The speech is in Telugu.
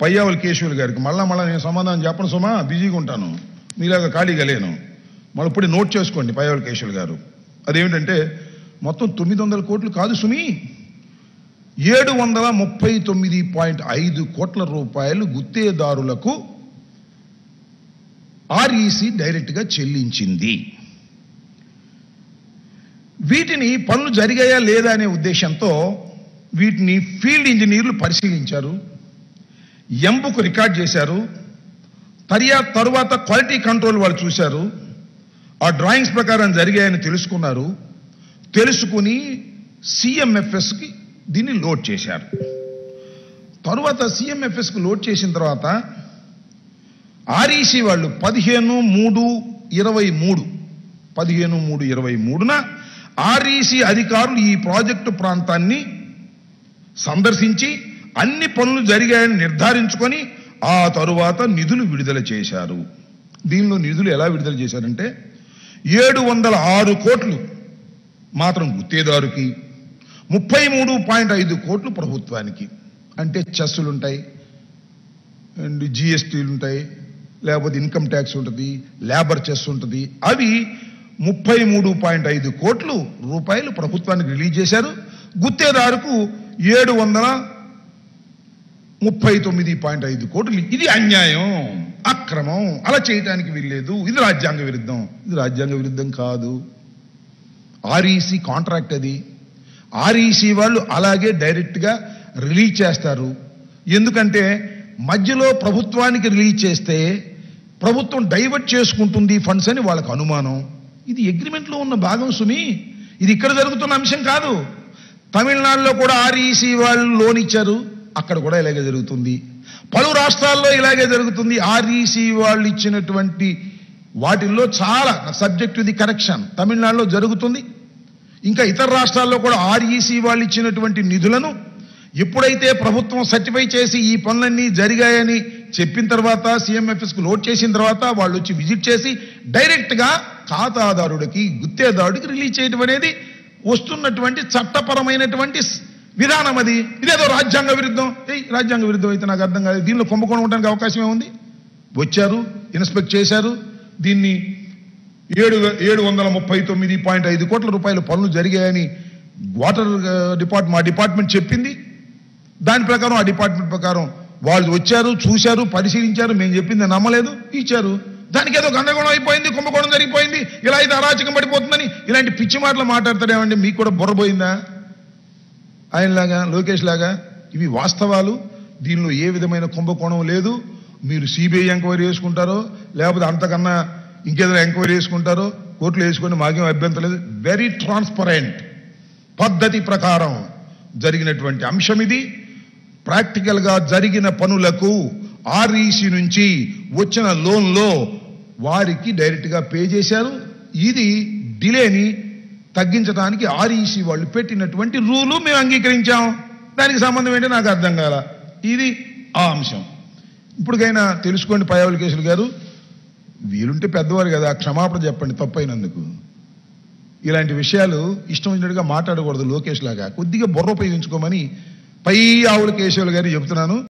Payyavula Keshav gariki malla nenu సమాధానం చెప్పను సుమా బిజీగా ఉంటాను నీలాగా ఖాళీగా లేను మళ్ళీ ఇప్పుడు నోట్ చేసుకోండి Payyavula Keshav గారు అదేంటంటే మొత్తం 900 కోట్లు కాదు సుమి 739.5 కోట్ల రూపాయలు గుత్తేదారులకు ఆర్ఈసి డైరెక్ట్ గా చెల్లించింది వీటిని పనులు జరిగాయా లేదా అనే ఉద్దేశంతో వీటిని ఫీల్డ్ ఇంజనీర్లు పరిశీలించారు ఎంబుకు రికార్డ్ చేశారు తరువాత క్వాలిటీ కంట్రోల్ వాళ్ళు చూశారు ఆ డ్రాయింగ్స్ ప్రకారం జరిగాయని తెలుసుకుని సిఎంఎఫ్ఎస్ కి దీన్ని లోడ్ చేశారు తరువాత సిఎంఎఫ్ఎస్ కు లోడ్ చేసిన తర్వాత ఆర్ఈసి వాళ్ళు 15/3/23న ఆర్ఈసి అధికారులు ఈ ప్రాజెక్టు ప్రాంతాన్ని సందర్శించి అన్ని పనులు జరిగాయని నిర్ధారించుకొని ఆ తరువాత నిధులు విడుదల చేశారు దీనిలో నిధులు ఎలా విడుదల చేశారంటే 706 కోట్లు మాత్రం గుత్తేదారుకి 33.5 కోట్లు ప్రభుత్వానికి అంటే చెస్సులు ఉంటాయి అండ్ జిఎస్టీలు ఉంటాయి లేకపోతే ఇన్కమ్ ట్యాక్స్ ఉంటుంది లేబర్ చెస్ ఉంటుంది అవి 33.5 కోట్లు రూపాయలు ప్రభుత్వానికి రిలీజ్ చేశారు గుత్తేదారుకు 739.5 కోట్లు ఇది అన్యాయం అక్రమం అలా చేయడానికి వీల్లేదు ఇది రాజ్యాంగ విరుద్ధం కాదు ఆర్ఈసి కాంట్రాక్ట్ అది ఆర్ఈసి వాళ్ళు అలాగే డైరెక్ట్ గా రిలీజ్ చేస్తారు ఎందుకంటే మధ్యలో ప్రభుత్వానికి రిలీజ్ చేస్తే ప్రభుత్వం డైవర్ట్ చేసుకుంటుంది ఫండ్స్ అని వాళ్ళకు అనుమానం ఇది అగ్రిమెంట్ లో ఉన్న భాగం సుమి ఇది ఇక్కడ జరుగుతున్న అంశం కాదు తమిళనాడులో కూడా ఆర్ఈసి వాళ్ళు లోన్ ఇచ్చారు అక్కడ కూడా ఇలాగే జరుగుతుంది పలు రాష్ట్రాల్లో ఇలాగే జరుగుతుంది ఆర్ఈసి వాళ్ళు ఇచ్చినటువంటి వాటిల్లో చాలా సబ్జెక్ట్ ది కరెక్షన్ తమిళనాడులో జరుగుతుంది ఇంకా ఇతర రాష్ట్రాల్లో కూడా ఆర్ఈసి వాళ్ళు ఇచ్చినటువంటి నిధులను ఎప్పుడైతే ప్రభుత్వం సర్టిఫై చేసి ఈ పనులన్నీ జరిగాయని చెప్పిన తర్వాత సిఎంఎఫ్ఎస్ కు లోడ్ చేసిన తర్వాత వాళ్ళు వచ్చి విజిట్ చేసి డైరెక్ట్ గా ఖాతాదారుడికి గుత్తేదారుడికి రిలీజ్ చేయడం అనేది వస్తున్నటువంటి చట్టపరమైనటువంటి విధానం అది ఇదేదో రాజ్యాంగ విరుద్ధం అయితే నాకు అర్థం కాదు దీనిలో కుంభకోణం ఉండడానికి అవకాశం ఏముంది వచ్చారు ఇన్స్పెక్ట్ చేశారు దీన్ని 739.5 కోట్ల రూపాయల పనులు జరిగాయని వాటర్ డిపార్ట్మెంట్ ఆ డిపార్ట్మెంట్ చెప్పింది దాని ప్రకారం ఆ డిపార్ట్మెంట్ ప్రకారం వాళ్ళు వచ్చారు చూశారు పరిశీలించారు మేము చెప్పింది నమ్మలేదు ఇచ్చారు దానికి ఏదో గందరగోళం అయిపోయింది కుంభకోణం జరిగిపోయింది ఇలా అయితే అరాచకం పడిపోతుందని ఇలాంటి పిచ్చి మాటలు మాట్లాడతాడేమండి మీకు కూడా బుర్రపోయిందా ఆయనలాగా లోకేష్ లాగా ఇవి వాస్తవాలు దీనిలో ఏ విధమైన కుంభకోణం లేదు మీరు సిబిఐ ఎంక్వైరీ చేసుకుంటారో లేకపోతే అంతకన్నా ఇంకేదైనా ఎంక్వైరీ చేసుకుంటారో కోర్టులో వేసుకొని మాకేం అభ్యంతరం లేదు వెరీ ట్రాన్స్పరెంట్ పద్ధతి ప్రకారం జరిగినటువంటి అంశం ఇది ప్రాక్టికల్గా జరిగిన పనులకు ఆర్ఈసి నుంచి వచ్చిన లోన్లో వారికి డైరెక్ట్గా పే చేశారు ఇది డిలేని తగ్గించడానికి ఆర్ఈసి వాళ్ళు పెట్టినటువంటి రూలు మేము అంగీకరించాం దానికి సంబంధం ఏంటో నాకు అర్థం కాల ఇది ఆ అంశం ఇప్పటికైనా తెలుసుకోండి Payyavula Keshav గారు వీలుంటే పెద్దవారు కదా క్షమాపణ చెప్పండి తప్పైనందుకు ఇలాంటి విషయాలు ఇష్టం వచ్చినట్టుగా మాట్లాడకూడదు లోకేష్ లాగా కొద్దిగా బుర్ర ఉపయోగించుకోమని Payyavula Keshav గారు చెబుతున్నాను.